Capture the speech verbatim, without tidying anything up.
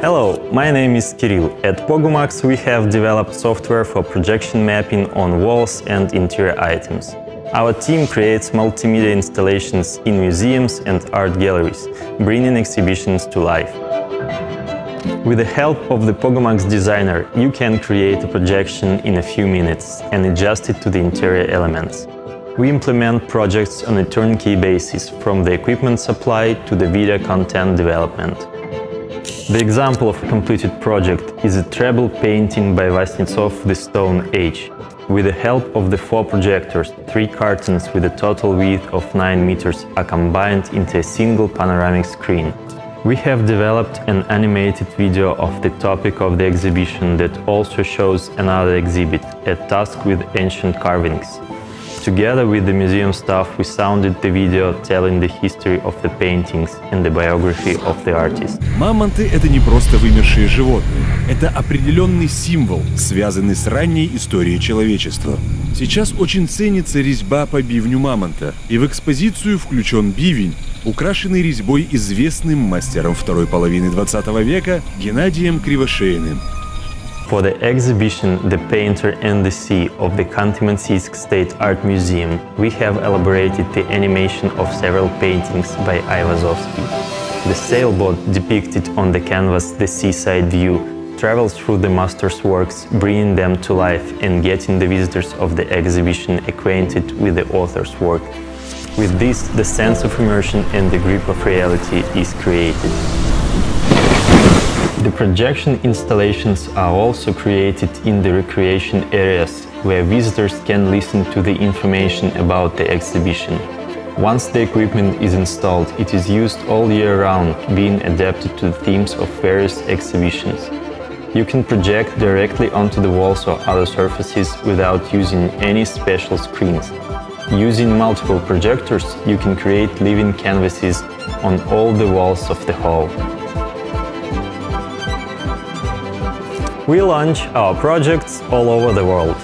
Hello, my name is Kirill. At Pogumax we have developed software for projection mapping on walls and interior items. Our team creates multimedia installations in museums and art galleries, bringing exhibitions to life. With the help of the Pogumax designer, you can create a projection in a few minutes and adjust it to the interior elements. We implement projects on a turnkey basis, from the equipment supply to the video content development. The example of a completed project is a treble painting by Vasnetsov, The Stone Age. With the help of the four projectors, three curtains with a total width of nine meters are combined into a single panoramic screen. We have developed an animated video of the topic of the exhibition that also shows another exhibit, a task with ancient carvings. Together with the museum staff, we sounded the video, telling the history of the paintings and the biography of the artist. Мамонты — это не просто вымершие животные. Это определенный символ, связанный с ранней историей человечества. Сейчас очень ценится резьба по бивню мамонта, и в экспозицию включен бивень, украшенный резьбой известным мастером второй половины двадцатого века Геннадием Кривошейным. For the exhibition The Painter and the Sea of the Khanty-Mansiysk State Art Museum, we have elaborated the animation of several paintings by Aivazovsky. The sailboat depicted on the canvas, the seaside view, travels through the master's works, bringing them to life and getting the visitors of the exhibition acquainted with the author's work. With this, the sense of immersion and the grip of reality is created. The projection installations are also created in the recreation areas, where visitors can listen to the information about the exhibition. Once the equipment is installed, it is used all year round, being adapted to the themes of various exhibitions. You can project directly onto the walls or other surfaces without using any special screens. Using multiple projectors, you can create living canvases on all the walls of the hall. We launch our projects all over the world.